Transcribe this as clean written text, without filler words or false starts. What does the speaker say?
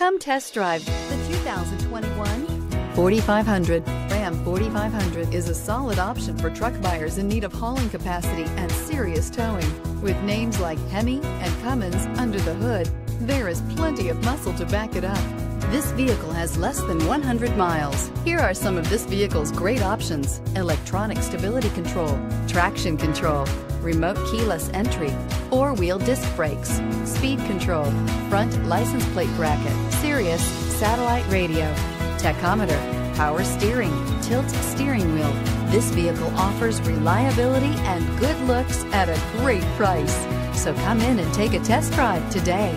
Come test drive the 2021 4500. Ram 4500 is a solid option for truck buyers in need of hauling capacity and serious towing. With names like Hemi and Cummins under the hood, there is plenty of muscle to back it up. This vehicle has less than 100 miles. Here are some of this vehicle's great options: electronic stability control, traction control, remote keyless entry, four-wheel disc brakes, speed control, front license plate bracket, Sirius satellite radio, tachometer, power steering, tilt steering wheel. This vehicle offers reliability and good looks at a great price. So come in and take a test drive today.